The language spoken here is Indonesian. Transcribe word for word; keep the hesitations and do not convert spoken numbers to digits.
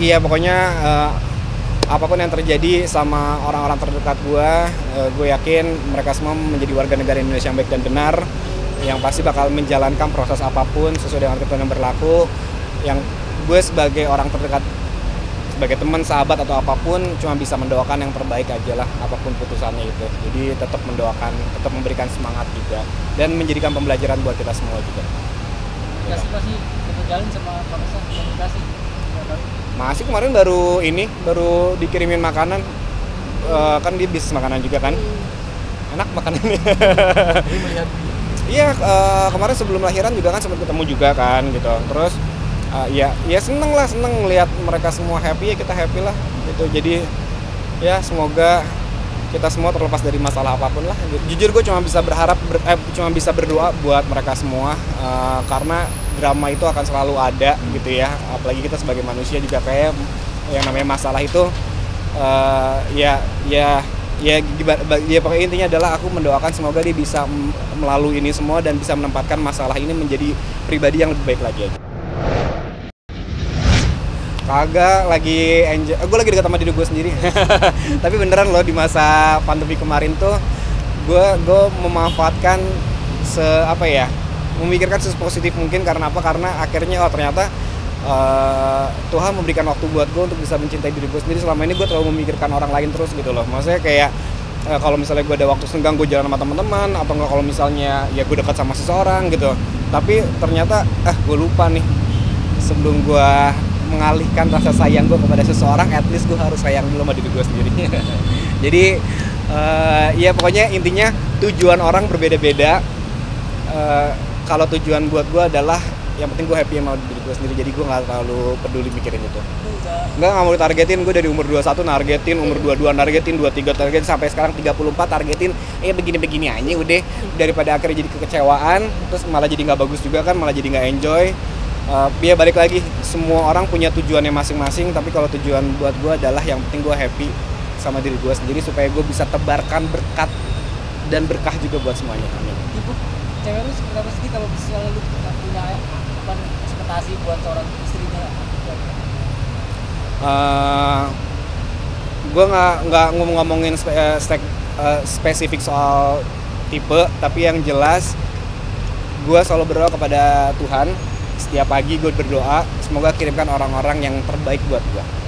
Iya, pokoknya uh, apapun yang terjadi sama orang-orang terdekat gue, uh, gue yakin mereka semua menjadi warga negara Indonesia yang baik dan benar, yang pasti bakal menjalankan proses apapun sesuai dengan ketentuan yang berlaku. Yang gue sebagai orang terdekat, sebagai teman, sahabat atau apapun, cuma bisa mendoakan yang terbaik aja lah, apapun putusannya itu. Jadi tetap mendoakan, tetap memberikan semangat juga, dan menjadikan pembelajaran buat kita semua juga. Komunikasi masih jalan sama Profesor, komunikasi? Masih, kemarin baru ini, baru dikirimin makanan, e, kan dia bisnis makanan juga kan, enak makanannya. Iya, e, kemarin sebelum lahiran juga kan sempat ketemu juga kan gitu, terus e, ya ya seneng lah, seneng lihat mereka semua happy, ya kita happy lah gitu. Jadi ya semoga kita semua terlepas dari masalah apapun lah. Jujur gue cuma bisa berharap, ber, eh, cuma bisa berdoa buat mereka semua, e, karena drama itu akan selalu ada gitu ya, apalagi kita sebagai manusia juga kayak yang namanya masalah itu uh, ya ya ya ya pokoknya intinya adalah aku mendoakan semoga dia bisa melalui ini semua dan bisa menempatkan masalah ini menjadi pribadi yang lebih baik lagi aja. Kagak lagi enjoy, gue lagi dekat sama diri gue sendiri. Tapi beneran loh, di masa pandemi kemarin tuh gue gue memanfaatkan se apa ya memikirkan sepositif mungkin. Karena apa? Karena akhirnya oh ternyata uh, Tuhan memberikan waktu buat gue untuk bisa mencintai diri gue sendiri. Selama ini gue terlalu memikirkan orang lain terus gitu loh. Maksudnya kayak uh, kalau misalnya gue ada waktu senggang gue jalan sama teman-teman, atau enggak kalau misalnya ya gue dekat sama seseorang gitu. Tapi ternyata ah gue lupa nih, sebelum gue mengalihkan rasa sayang gue kepada seseorang, at least gue harus sayang dulu sama diri gue sendiri. Jadi uh, ya pokoknya intinya tujuan orang berbeda-beda. uh, Kalau tujuan buat gue adalah yang penting gue happy sama diri gue sendiri, jadi gue gak terlalu peduli mikirin itu. Enggak, gak mau targetin, gue dari umur dua puluh satu nargetin, umur dua puluh dua nargetin, dua puluh tiga targetin, sampai sekarang tiga puluh empat targetin, eh begini-begini aja udah. Daripada akhirnya jadi kekecewaan, terus malah jadi gak bagus juga kan, malah jadi gak enjoy. Uh, ya balik lagi, semua orang punya tujuannya masing-masing, tapi kalau tujuan buat gue adalah yang penting gue happy sama diri gue sendiri, supaya gue bisa tebarkan berkat dan berkah juga buat semuanya. Amin. Cewek lu seperti apa sih kalau misalnya lu punya apa ekspektasi buat seorang istrinya? Uh, gue nggak nggak ngomongin spe, uh, stek, uh, spesifik soal tipe, tapi yang jelas gue selalu berdoa kepada Tuhan. Setiap pagi gue berdoa semoga kirimkan orang-orang yang terbaik buat gue.